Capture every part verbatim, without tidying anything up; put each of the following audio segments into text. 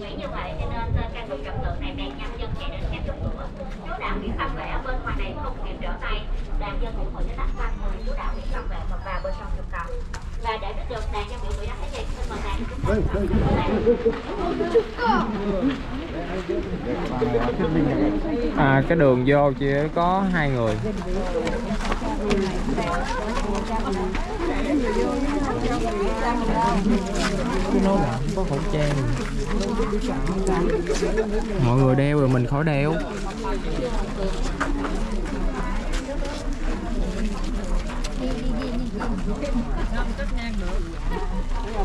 Nghĩ như vậy cho nên căn cứ trật tự này đang nhân dân chạy đến các chốt cửa. Chú đạo Nguyễn Văn Vẻ bên ngoài này không kịp trở tay, đàn dân biểu hội đã đặt quanh người chú đạo Nguyễn Văn Vẻ và bà bên trong trung tâm. Và để biết được đàn dân biểu hội đã thấy gì, xin mời đàn chúng ta cùng tham gia. À, cái đường vô chỉ có hai người. Nó có khẩu trang, mọi người đeo rồi mình khỏi đeo.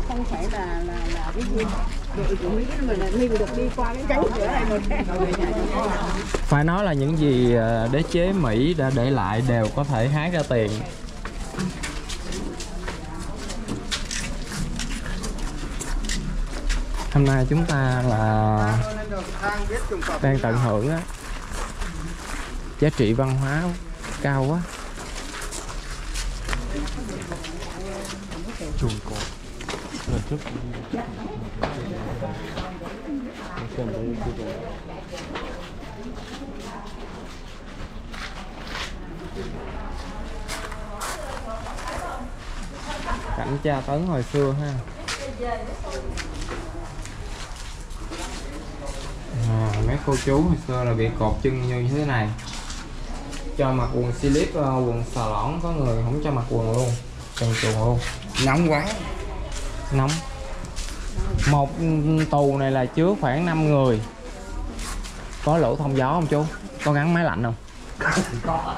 Không phải là là là cái gì đội của mình là mình được đi qua cái cánh cửa này một. Phải nói là những gì đế chế Mỹ đã để lại đều có thể hái ra tiền. Hôm nay chúng ta là đang tận hưởng á, giá trị văn hóa cao quá. Chuồng cò. Cảnh tra tấn hồi xưa ha. À, mấy cô chú hồi xưa là bị cột chân như thế này, cho mặc quần slip, quần xà lỏn, có người không cho mặc quần luôn, trần chuồng luôn. Nóng quá, nóng. Một tù này là chứa khoảng năm người. Có lỗ thông gió không chú? Có gắn máy lạnh không? Có.